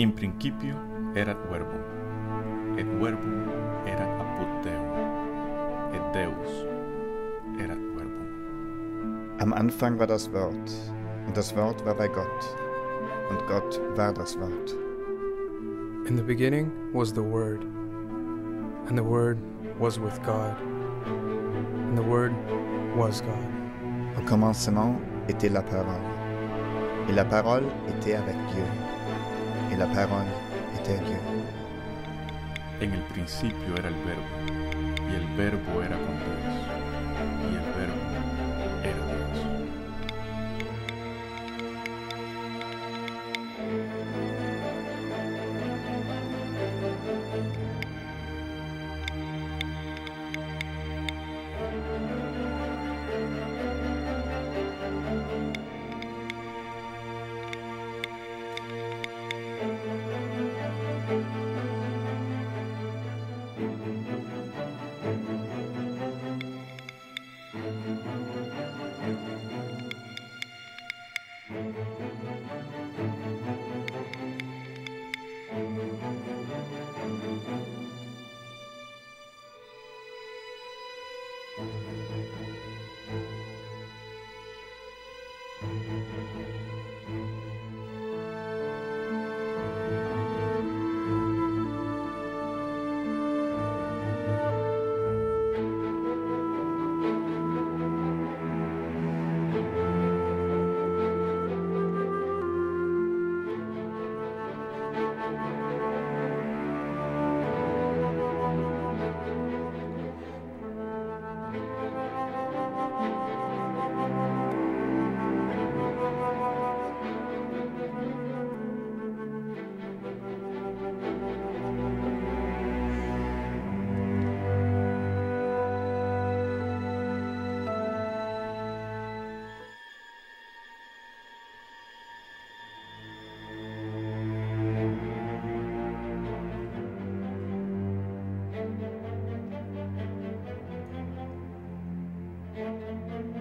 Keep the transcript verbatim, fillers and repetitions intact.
In principio erat verbo, et verbum erat apud Deum, et Deus erat verbum. Am Anfang war das Wort, und das Wort war bei Gott, und Gott war das Wort. In the beginning was the Word, and the Word was with God, and the Word was God. Au commencement était la parole, et la parole était avec Dieu. Y la palabra était Dieu. En el principio era el verbo, y el verbo era con Dios, y el verbo era Thank you.